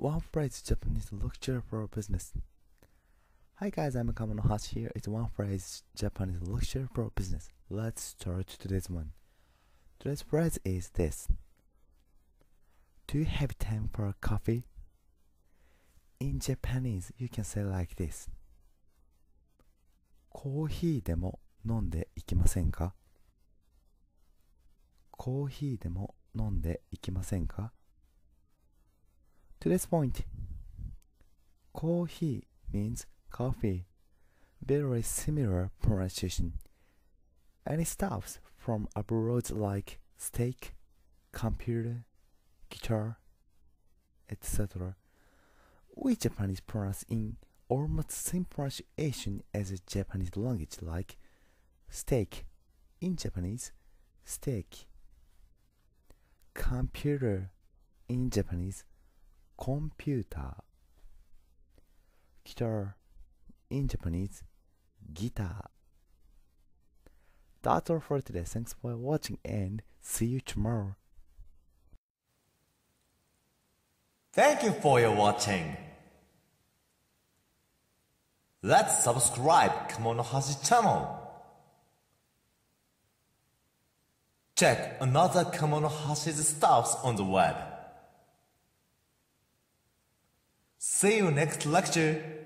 One phrase Japanese lecture for business. Hi guys, I'm Kamonohashi here. It's one phrase Japanese lecture for business. Let's start today's one. Today's phrase is this. Do you have time for coffee? In Japanese, you can say like this. コーヒーでも飲んでいきませんか? コーヒーでも飲んでいきませんか? Today's point. Kohi means coffee, very similar pronunciation. Any stuffs from abroad like steak, computer, guitar, etc. We Japanese pronounce in almost same pronunciation as a Japanese language like steak in Japanese, steak. Computer in Japanese, computer. Guitar in Japanese, guitar. That's all for today. Thanks for watching and see you tomorrow. Thank you for your watching. Let's subscribe Kamonohashi channel. Check another Kamonohashi's stuffs on the web. See you next lecture!